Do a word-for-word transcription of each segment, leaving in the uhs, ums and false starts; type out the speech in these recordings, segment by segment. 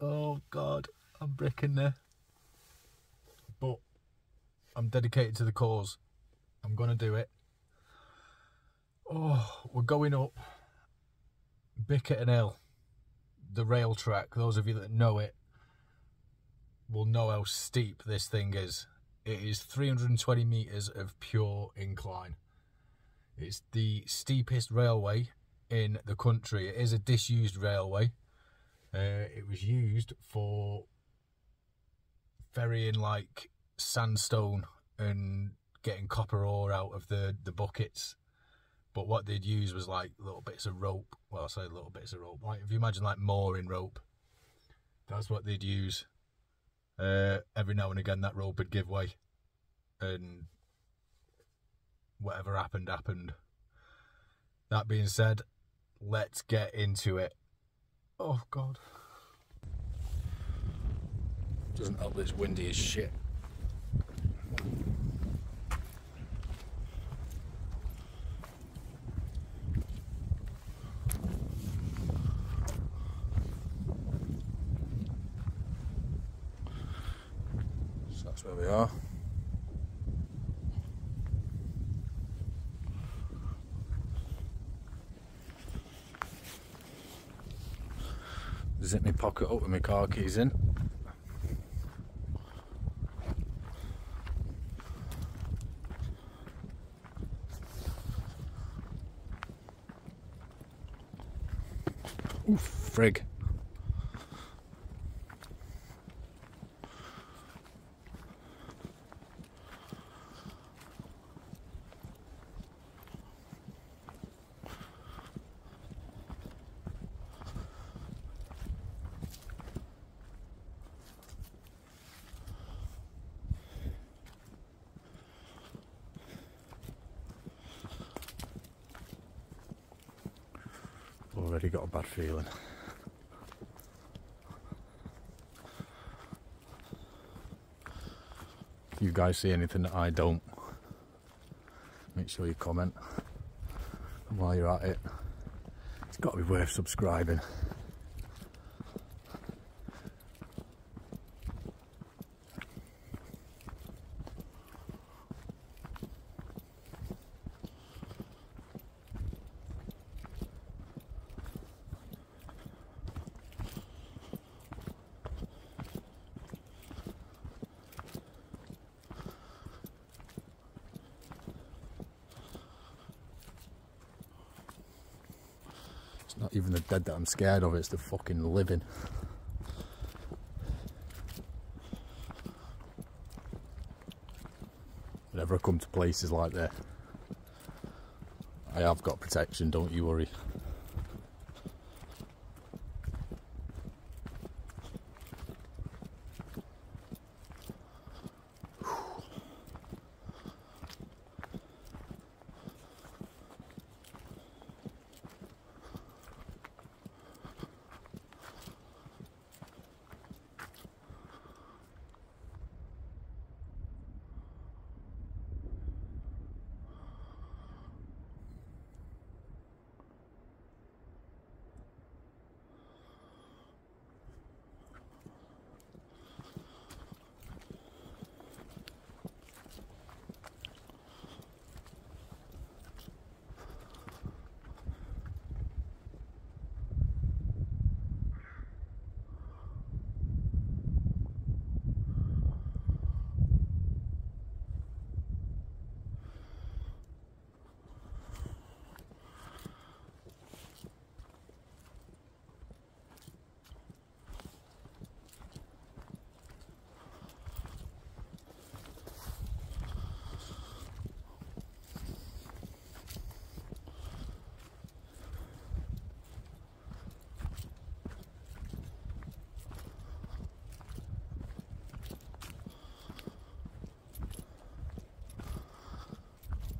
Oh God, I'm bricking there. But I'm dedicated to the cause. I'm gonna do it. Oh, we're going up Bickerton Hill, the rail track. Those of you that know it will know how steep this thing is. It is three hundred twenty meters of pure incline. It's the steepest railway in the country. It is a disused railway. Uh, it was used for ferrying like sandstone and getting copper ore out of the, the buckets. But what they'd use was like little bits of rope. Well, I say little bits of rope. Like if you imagine like mooring rope, that's what they'd use. Uh, every now and again that rope would give way, and whatever happened, happened. That being said, let's get into it. Oh God. Doesn't help this windy as shit. So that's where we are. Zip my pocket up with my car keys in. Ooh, frig. Already got a bad feeling. If you guys see anything that I don't, make sure you comment. And while you're at it, it's got to be worth subscribing. Not even the dead that I'm scared of, it's the fucking living. Whenever I come to places like that, I have got protection, don't you worry.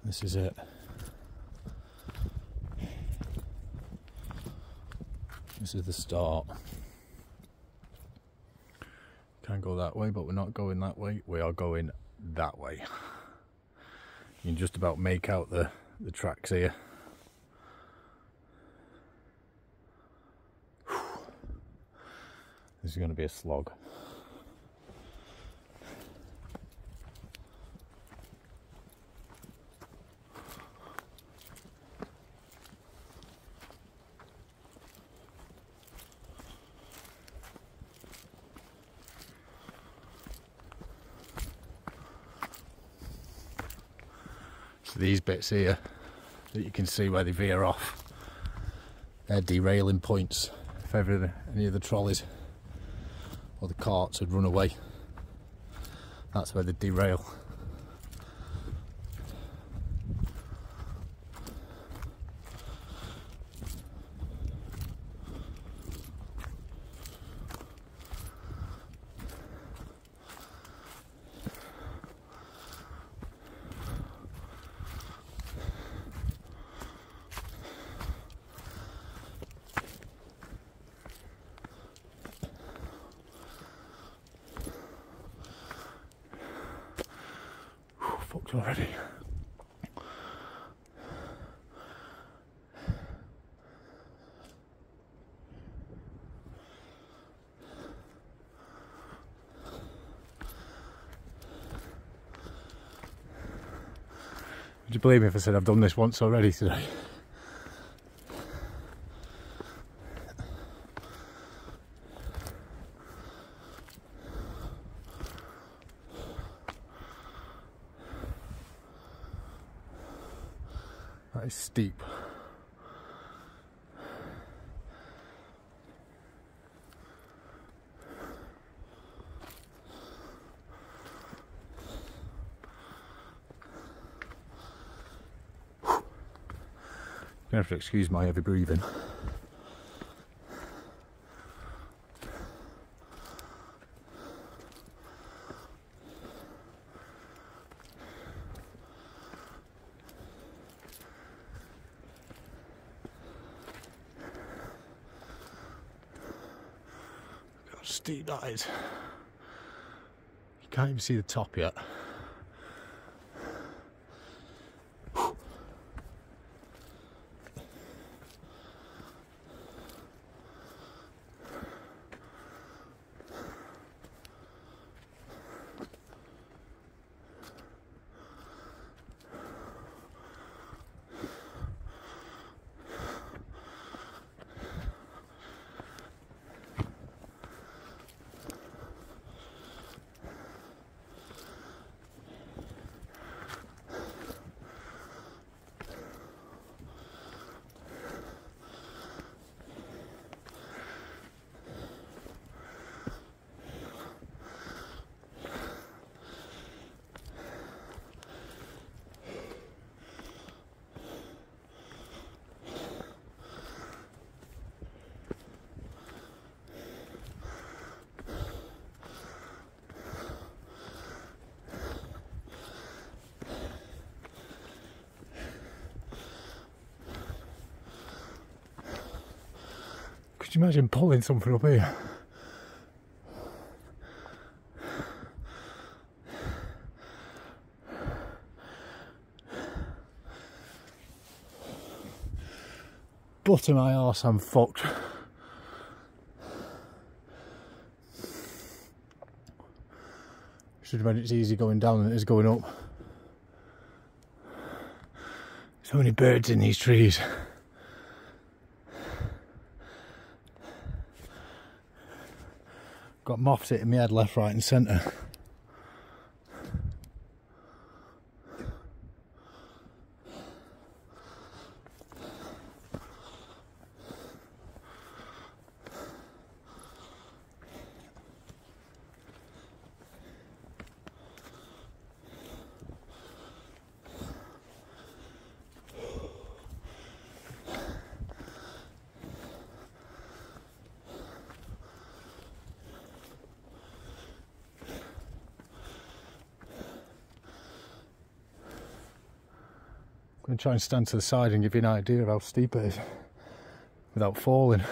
This is it. This is the start. Can go that way, but we're not going that way. We are going that way. You can just about make out the, the tracks here. This is going to be a slog. These bits here that you can see where they veer off, they're derailing points if ever any of the trolleys or the carts had run away. That's where they derail. Already. Would you believe me if I said I've done this once already today? That is steep. You're going to have to excuse my heavy breathing. Steep that is. You can't even see the top yet. Whew. Could you imagine pulling something up here? Butter my arse, I'm fucked. Should have meant it's easy going down than it is going up. So many birds in these trees. Got moths hitting my head left, right and centre. I'm going to try and stand to the side and give you an idea of how steep it is without falling.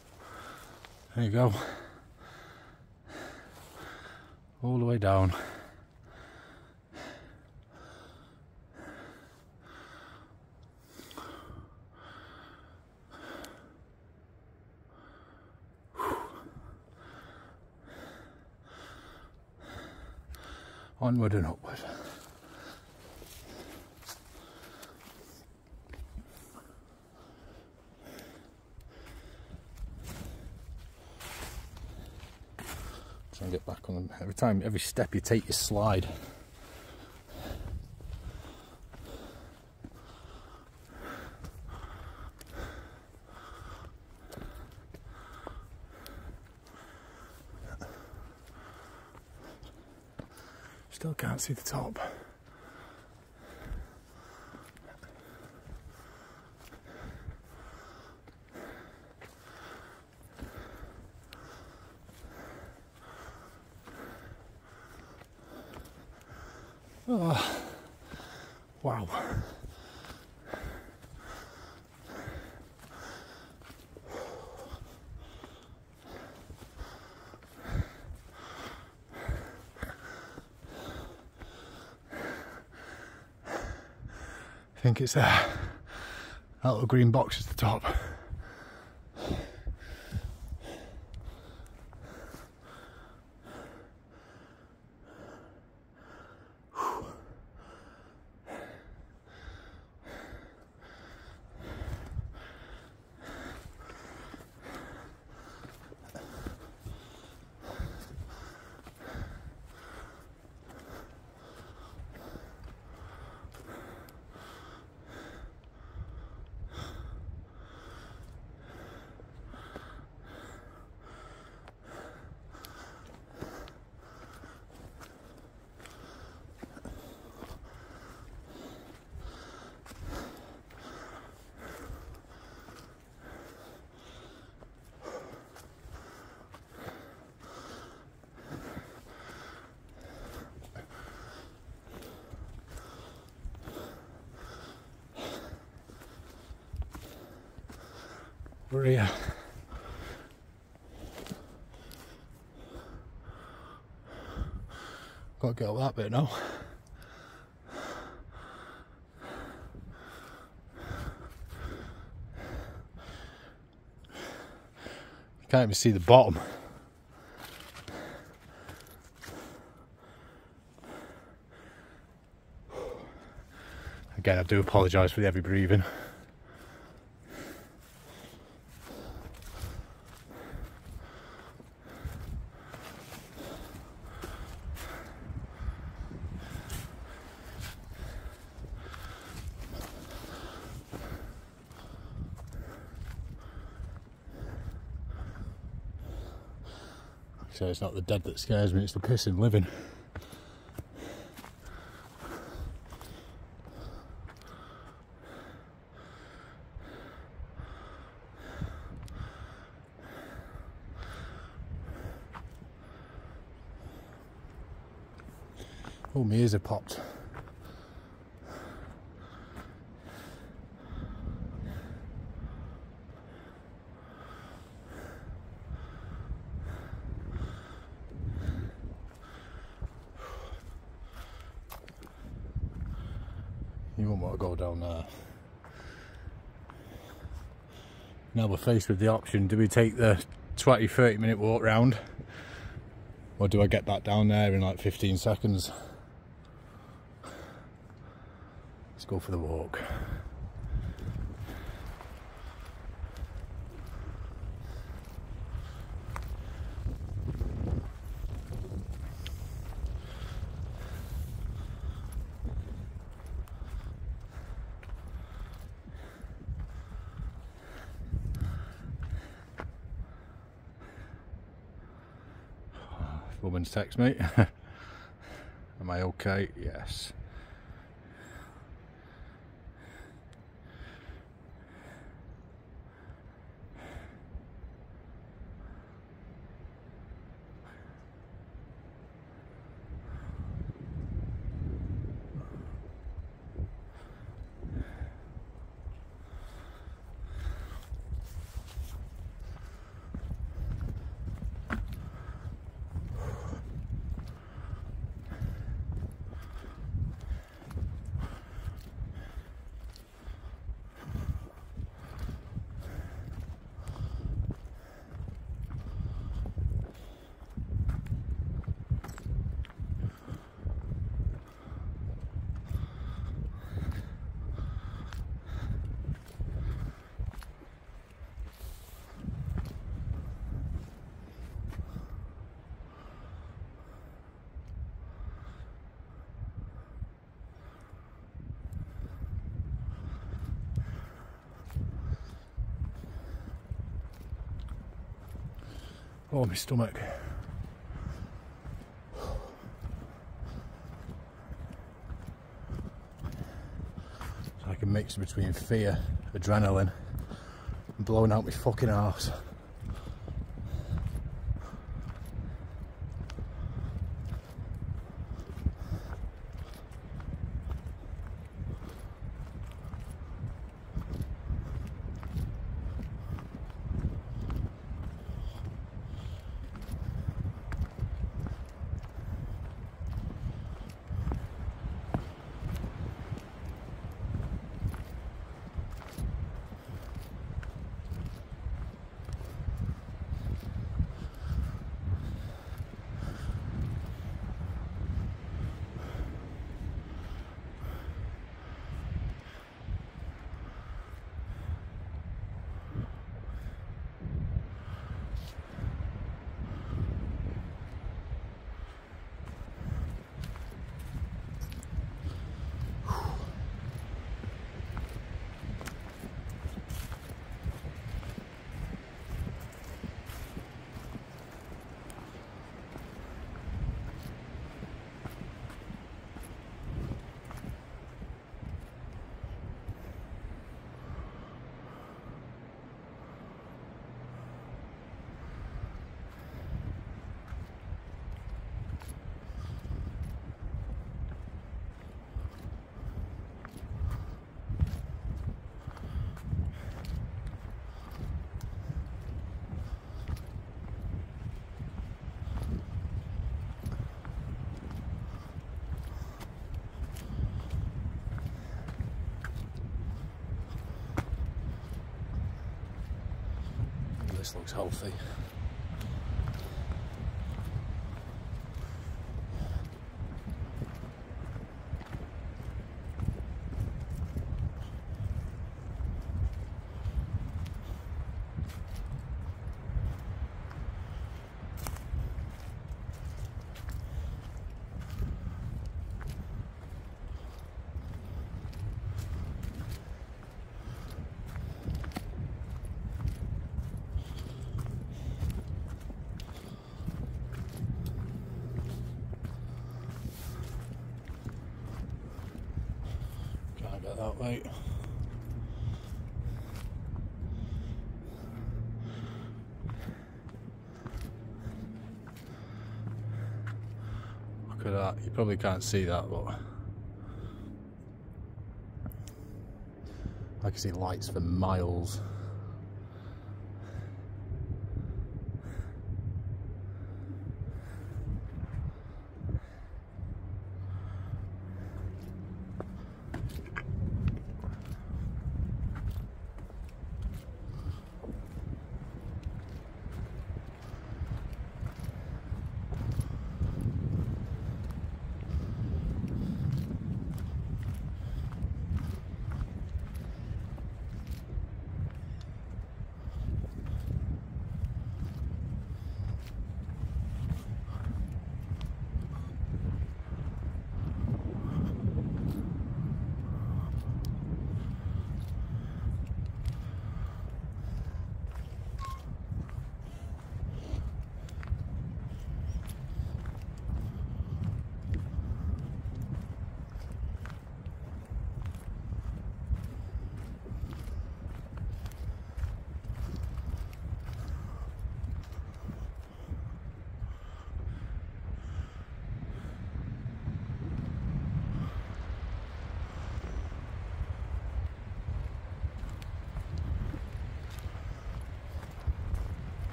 There you go. All the way down. onward and upward. Try and get back on them. Every time, every step you take, you slide. Still can't see the top. Oh, wow. I think it's there. That little green box is the top. We're here. Got to get up that bit now. You can't even see the bottom. Again, I do apologise for the heavy breathing. So it's not the dead that scares me, it's the pissing living. Oh, my ears have popped. You won't want to go down there. Now we're faced with the option, do we take the twenty, thirty minute walk round? Or do I get back down there in like fifteen seconds? Let's go for the walk. Woman's text me. Am I okay? Yes. Oh, my stomach. It's like a mix between fear, adrenaline, and blowing out my fucking arse. This looks healthy. That way. Look at that, you probably can't see that, but I can see lights for miles.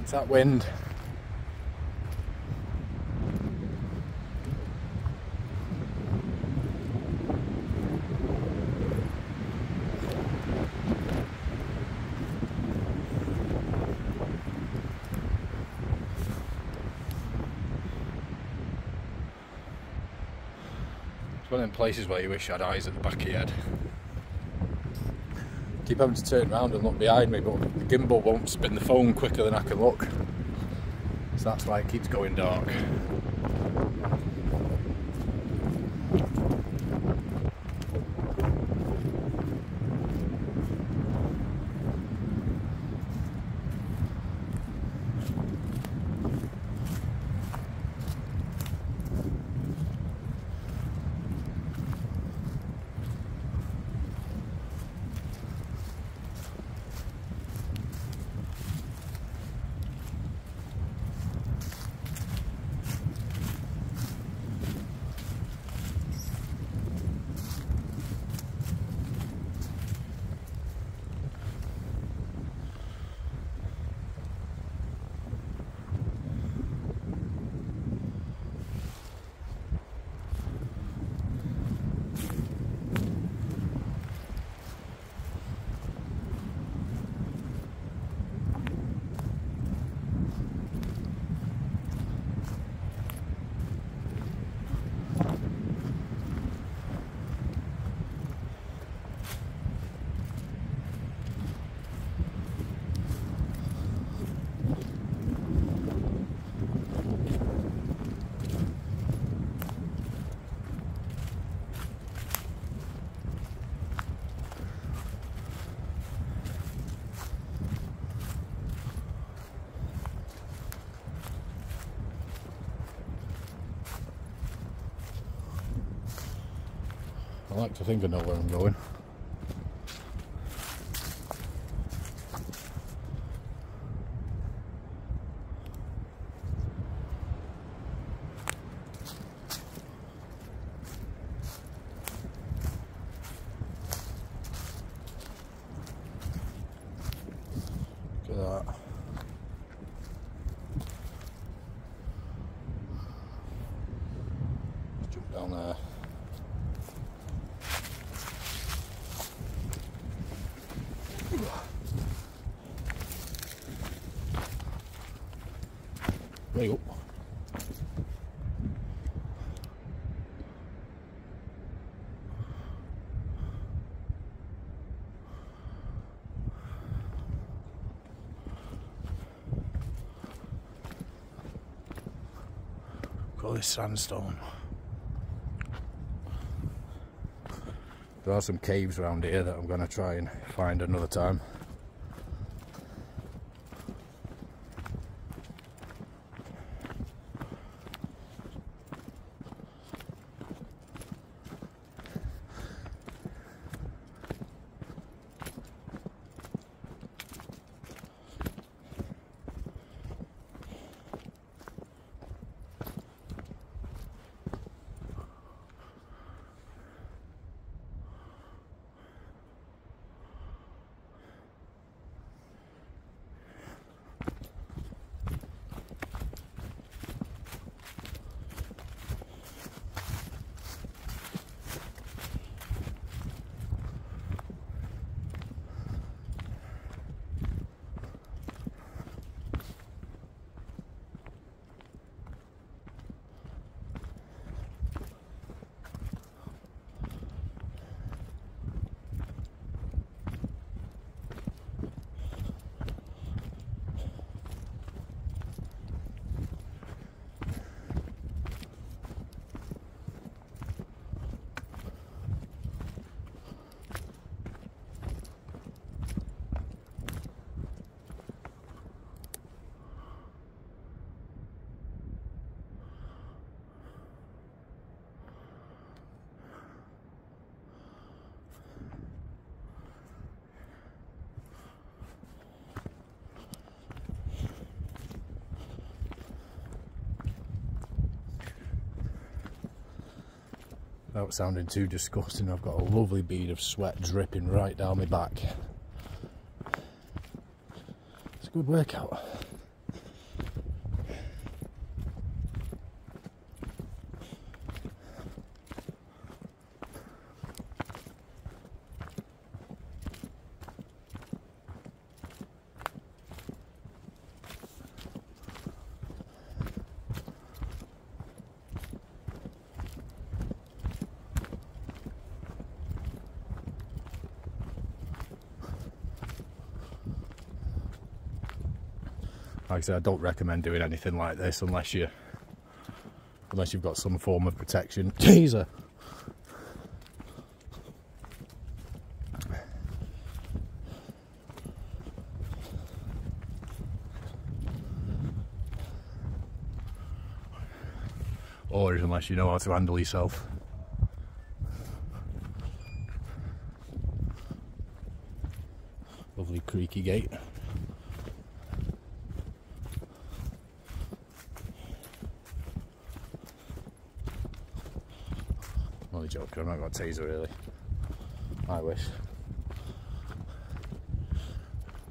It's that wind. It's one of them places where you wish you had eyes at the back of your head. Keep having to turn around and look behind me, but the gimbal won't spin the phone quicker than I can look. So that's why it keeps going dark. I like to think I know where I'm going. Down there. There you go. Look at this sandstone. There are some caves around here that I'm going to try and find another time. Without sounding too disgusting, I've got a lovely bead of sweat dripping right down my back. It's a good workout. Like I said, I don't recommend doing anything like this unless you, unless you've got some form of protection. Teaser. Or unless you know how to handle yourself. Lovely creaky gate. Joking, I'm not going to taser really. I wish.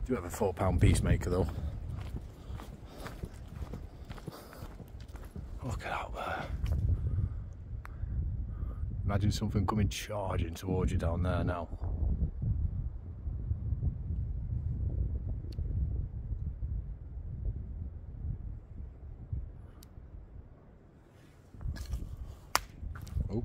Do have a four pound peacemaker though. Look at out there. Imagine something coming charging towards you down there now. Oh.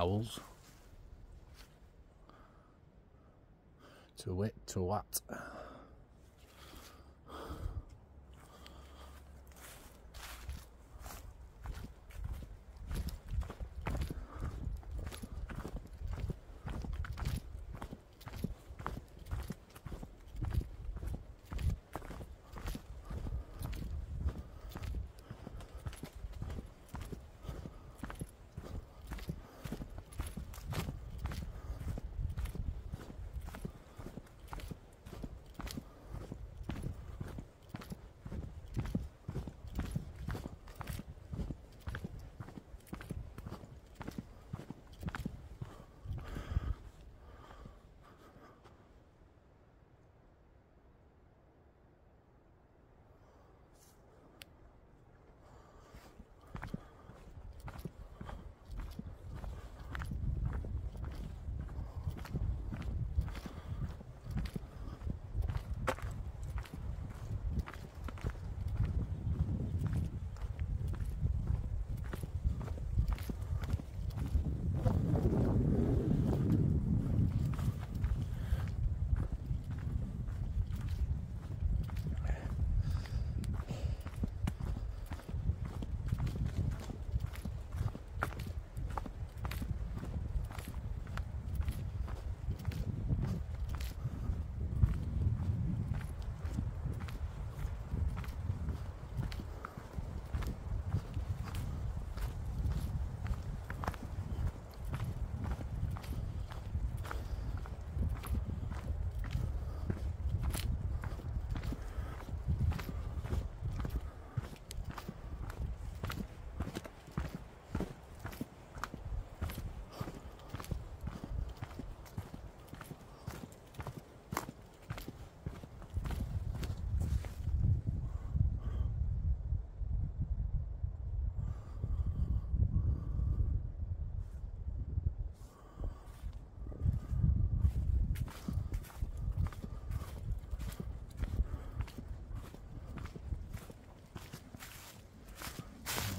owls. To wit, to what?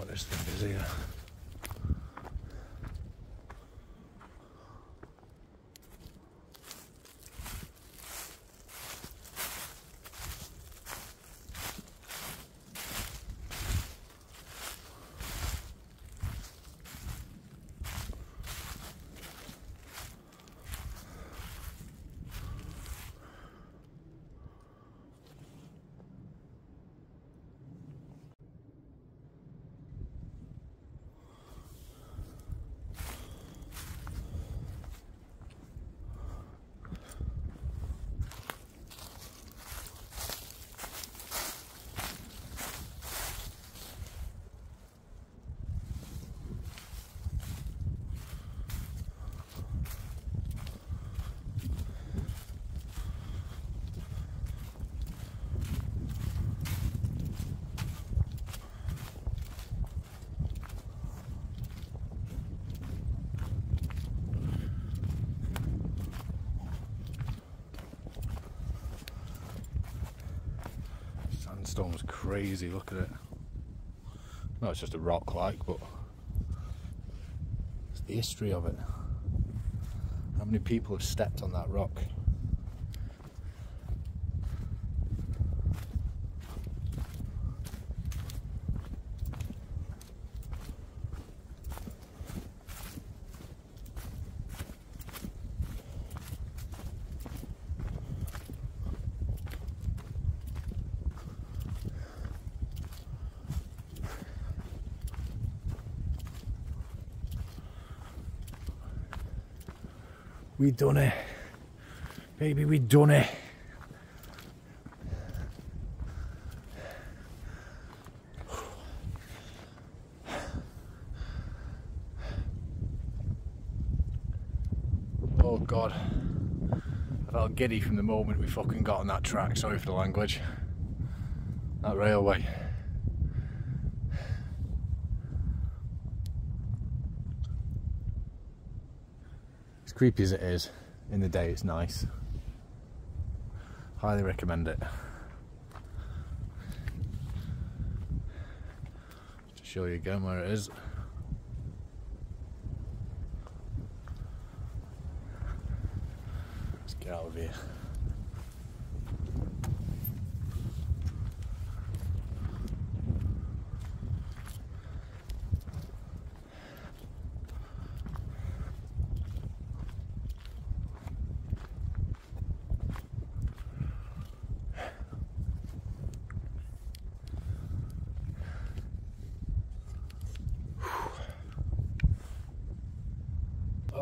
This thing is here. Storm's crazy, look at it. No, it's just a rock like, but it's the history of it. How many people have stepped on that rock? We done it, baby, we done it. Oh God, I felt giddy from the moment we fucking got on that track, sorry for the language. That railway. Creepy as it is, in the day it's nice. Highly recommend it. To show you again where it is. get out of here.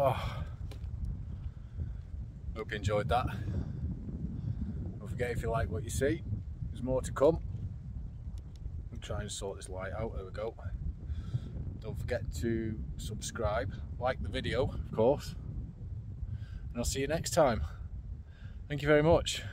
Oh, hope you enjoyed that. Don't forget, if you like what you see, there's more to come. I'm trying to sort this light out. There we go. Don't forget to subscribe, like the video, of course, and I'll see you next time. Thank you very much.